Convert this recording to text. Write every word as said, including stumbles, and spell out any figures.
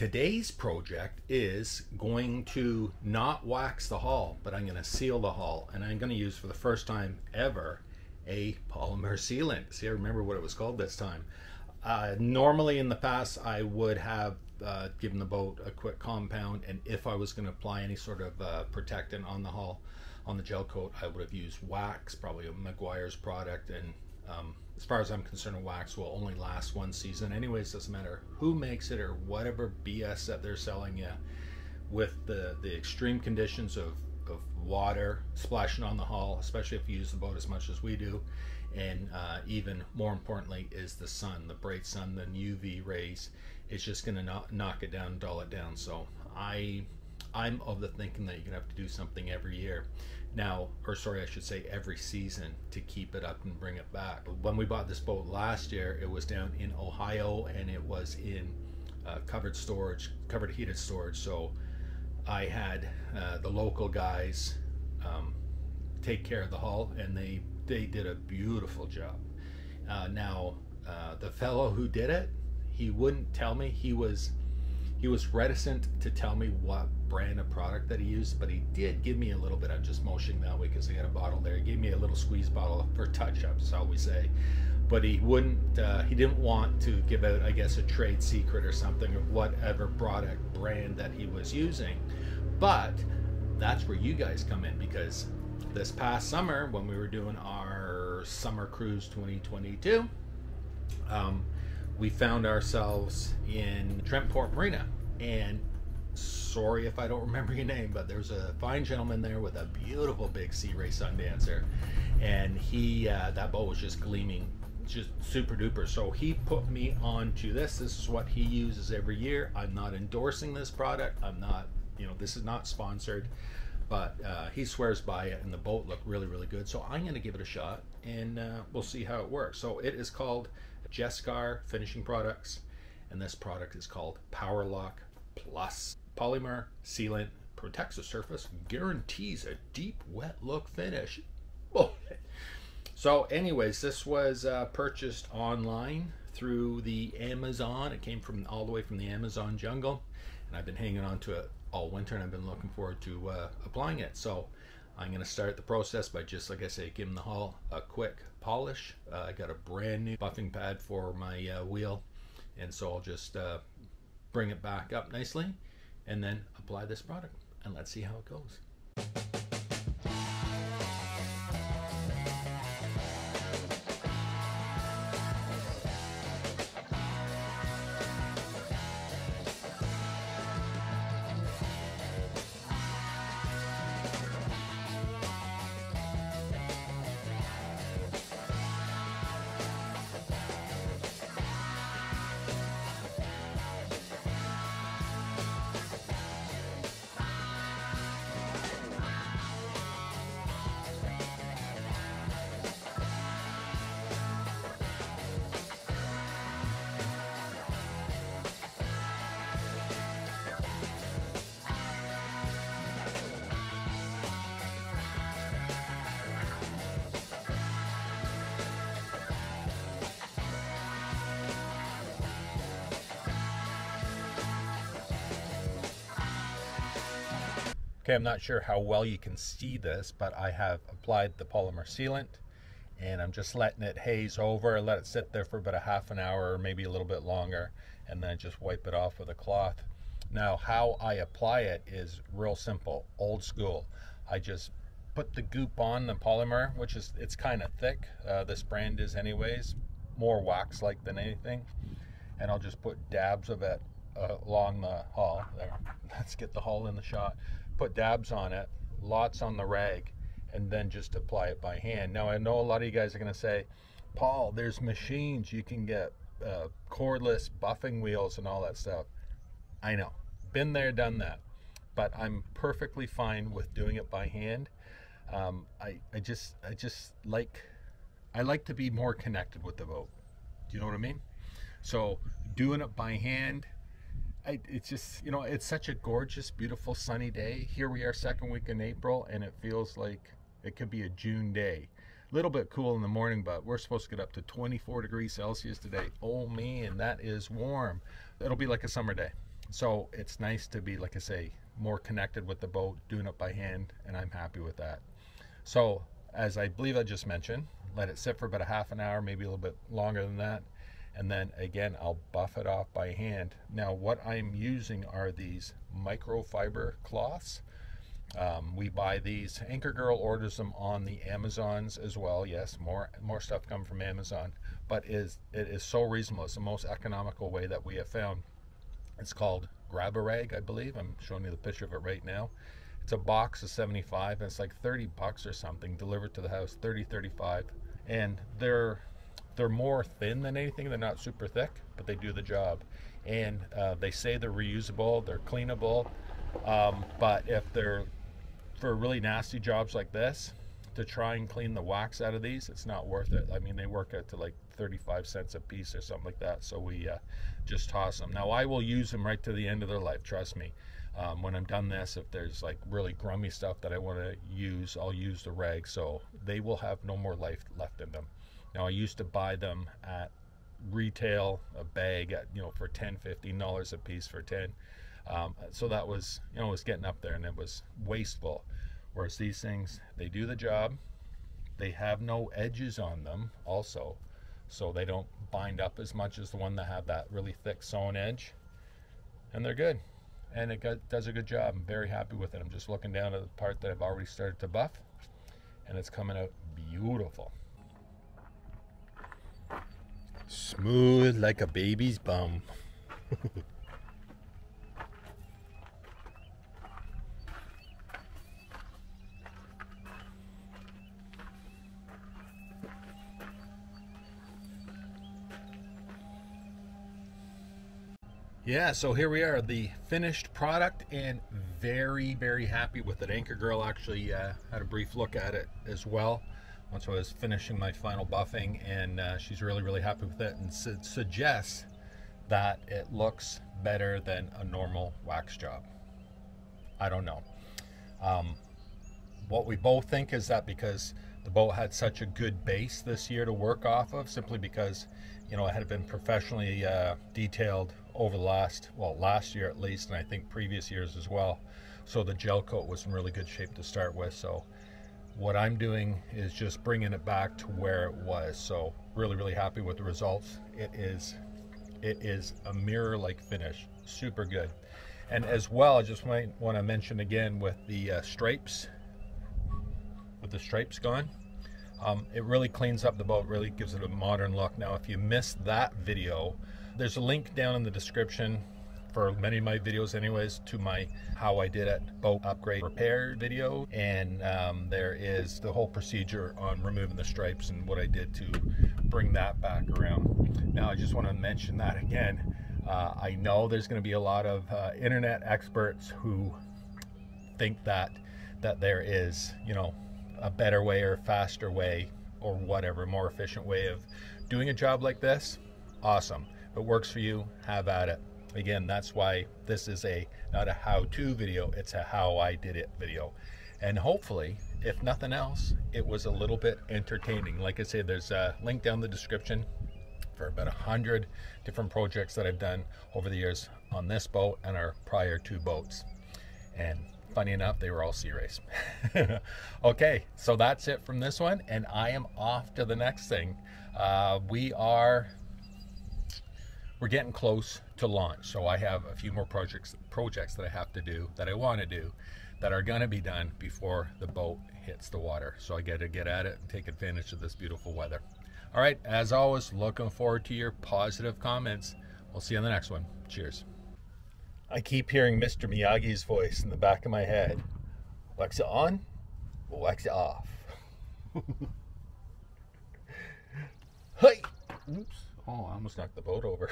Today's project is going to not wax the hull, but I'm going to seal the hull, and I'm going to use for the first time ever a polymer sealant. See, I remember what it was called this time. Uh, normally in the past I would have uh, given the boat a quick compound, and if I was going to apply any sort of uh, protectant on the hull, on the gel coat, I would have used wax, probably a Meguiar's product, and um, as far as I'm concerned, wax will only last one season anyways. Doesn't matter who makes it or whatever B S that they're selling you. With the, the extreme conditions of, of water splashing on the hull, especially if you use the boat as much as we do, and uh, even more importantly is the sun, the bright sun, the U V rays. It's just going to knock, knock it down, dull it down. So I, I'm of the thinking that you're going to have to do something every year now, or sorry, I should say every season, to keep it up and bring it back. When we bought this boat last year, it was down in Ohio, and it was in uh, covered storage, covered heated storage. So I had uh, the local guys um, take care of the hull, and they they did a beautiful job. Uh, now uh, the fellow who did it, he wouldn't tell me. He was he was reticent to tell me what brand of product that he used, but he did give me a little bit. I'm just motioning that way because he had a bottle there. He gave me a little squeeze bottle for touch-ups, how we say, but he wouldn't uh, he didn't want to give out, I guess, a trade secret or something of whatever product brand that he was using. But that's where you guys come in, because this past summer, when we were doing our summer cruise twenty twenty-two, um, we found ourselves in Trentport Marina, and sorry if I don't remember your name, but there's a fine gentleman there with a beautiful big Sea Ray Sundancer, and he uh, that boat was just gleaming, just super duper. So he put me onto this. This is what he uses every year. I'm not endorsing this product. I'm not, you know, this is not sponsored. But uh, he swears by it, and the boat looked really, really good. So I'm going to give it a shot, and uh, we'll see how it works. So it is called Grab-A-Rag Finishing Products, and this product is called PowerLock Plus. Polymer sealant protects the surface, guarantees a deep, wet look finish. Oh. So anyways, this was uh, purchased online through the Amazon. It came from all the way from the Amazon jungle, and I've been hanging on to it all winter, and I've been looking forward to uh, applying it. So I'm gonna start the process by just, like I say, giving the hull a quick polish. Uh, I got a brand new buffing pad for my uh, wheel, and so I'll just uh, bring it back up nicely and then apply this product, and let's see how it goes. I'm not sure how well you can see this, but I have applied the polymer sealant, and I'm just letting it haze over, let it sit there for about a half an hour, maybe a little bit longer, and then just wipe it off with a cloth. Now how I apply it is real simple, old school. I just put the goop on the polymer, which is, it's kind of thick, uh, this brand is anyways, more wax like than anything, and I'll just put dabs of it uh, along the hull there. Let's get the hull in the shot. Put dabs on it, lots on the rag, and then just apply it by hand. Now I know a lot of you guys are going to say, Paul, there's machines, you can get uh, cordless buffing wheels and all that stuff. I know, been there, done that, but I'm perfectly fine with doing it by hand. um, I, I just I just like I like to be more connected with the boat, do you know what I mean? So doing it by hand, I, it's just, you know, it's such a gorgeous, beautiful, sunny day. Here we are, second week in April, and it feels like it could be a June day. A little bit cool in the morning, but we're supposed to get up to twenty-four degrees Celsius today. Oh man, that is warm. It'll be like a summer day. So it's nice to be, like I say, more connected with the boat, doing it by hand, and I'm happy with that. So as I believe I just mentioned, let it sit for about a half an hour, maybe a little bit longer than that. And then again, I'll buff it off by hand. Now what I'm using are these microfiber cloths. Um, we buy these, Anchor Girl orders them on the Amazons as well. Yes, more more stuff come from Amazon, but is it is so reasonable. It's the most economical way that we have found. It's called Grab-A-Rag, I believe. I'm showing you the picture of it right now. It's a box of seventy-five, and it's like thirty bucks or something, delivered to the house, thirty, thirty-five. And they're they're more thin than anything. They're not super thick, but they do the job. And uh, they say they're reusable, they're cleanable, um, but if they're for really nasty jobs like this, to try and clean the wax out of these, it's not worth it. I mean, they work out to like thirty-five cents a piece or something like that, so we uh, just toss them. Now I will use them right to the end of their life, trust me. Um, when I'm done this, if there's like really grummy stuff that I want to use, I'll use the rag, so they will have no more life left in them. Now I used to buy them at retail, a bag at, you know, for ten, fifteen dollars a piece for ten. Um, so that was, you know, it was getting up there and it was wasteful. Whereas these things, they do the job. They have no edges on them also, so they don't bind up as much as the one that have that really thick sewn edge. And they're good. And it got, does a good job. I'm very happy with it. I'm just looking down at the part that I've already started to buff, and it's coming out beautiful. Smooth like a baby's bum. Yeah, so here we are, the finished product, and very, very happy with it. Anchor Girl actually uh, had a brief look at it as well once I was finishing my final buffing, and uh, she's really, really happy with it, and su suggests that it looks better than a normal wax job. I don't know. Um, what we both think is that because the boat had such a good base this year to work off of, simply because, you know, it had been professionally uh, detailed over the last, well, last year at least, and I think previous years as well. So the gel coat was in really good shape to start with. So what I'm doing is just bringing it back to where it was. So really, really happy with the results. It is, it is a mirror-like finish, super good. And as well, I just might want to mention again with the uh, stripes, with the stripes gone, um, it really cleans up the boat, really gives it a modern look. Now, if you missed that video, there's a link down in the description for many of my videos anyways to my how I did it boat upgrade repair video, and um, there is the whole procedure on removing the stripes and what I did to bring that back around. Now I just want to mention that again, uh, I know there's going to be a lot of uh, internet experts who think that that there is, you know, a better way or faster way or whatever, more efficient way of doing a job like this. Awesome, if it works for you, have at it. Again, that's why this is a not a how-to video, it's a how I did it video. And hopefully, if nothing else, it was a little bit entertaining. Like I said, there's a link down in the description for about a hundred different projects that I've done over the years on this boat and our prior two boats. And funny enough, they were all sea rays. Okay, so that's it from this one, and I am off to the next thing. Uh, we are We're getting close to launch, so I have a few more projects projects that I have to do, that I want to do, that are going to be done before the boat hits the water. So I got to get at it and take advantage of this beautiful weather. All right, as always, looking forward to your positive comments. We'll see you on the next one. Cheers. I keep hearing Mister Miyagi's voice in the back of my head. Wax it on, wax it off. Hey! Oops. Oh, I almost knocked the boat over.